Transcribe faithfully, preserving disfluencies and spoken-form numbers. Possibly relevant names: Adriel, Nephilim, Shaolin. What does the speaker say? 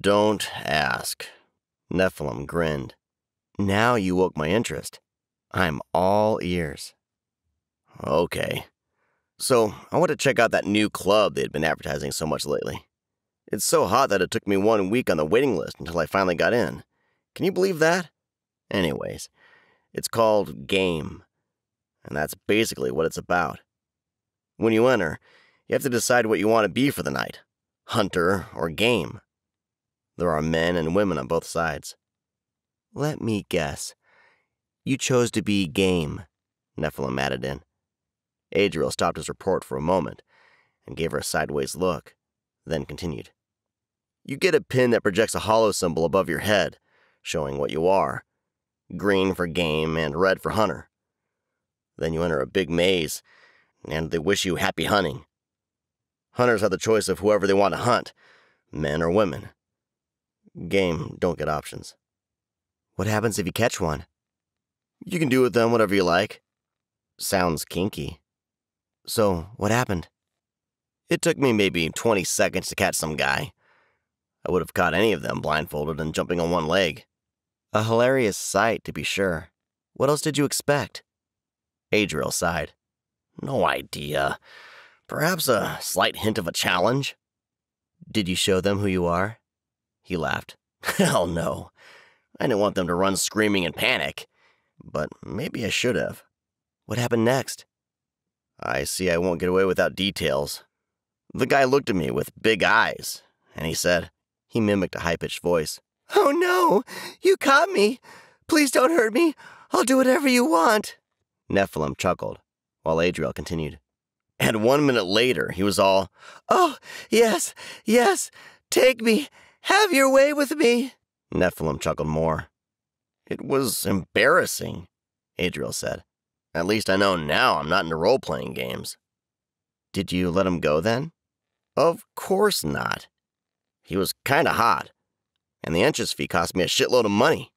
Don't ask. Nephilim grinned. Now you woke my interest. I'm all ears. Okay. So, I want to check out that new club they'd been advertising so much lately. It's so hot that it took me one week on the waiting list until I finally got in. Can you believe that? Anyways, it's called Game, and that's basically what it's about. When you enter, you have to decide what you want to be for the night, hunter or game. There are men and women on both sides. Let me guess. You chose to be game, Nephilim added in. Adriel stopped his report for a moment and gave her a sideways look, then continued. You get a pin that projects a hollow symbol above your head, showing what you are. Green for game and red for hunter. Then you enter a big maze, and they wish you happy hunting. Hunters have the choice of whoever they want to hunt, men or women. Game don't get options. What happens if you catch one? You can do with them whatever you like. Sounds kinky. So, what happened? It took me maybe twenty seconds to catch some guy. I would have caught any of them blindfolded and jumping on one leg. A hilarious sight, to be sure. What else did you expect? Adriel sighed. No idea. Perhaps a slight hint of a challenge? Did you show them who you are? He laughed. Hell no. I didn't want them to run screaming in panic. But maybe I should have. What happened next? I see I won't get away without details. The guy looked at me with big eyes, and he said, he mimicked a high-pitched voice. Oh no! You caught me! Please don't hurt me! I'll do whatever you want! Nephilim chuckled, while Adriel continued. And one minute later, he was all, Oh, yes, yes, take me! Have your way with me! Nephilim chuckled more. It was embarrassing, Adriel said. At least I know now I'm not into role-playing games. Did you let him go then? Of course not. He was kinda hot. And the entrance fee cost me a shitload of money.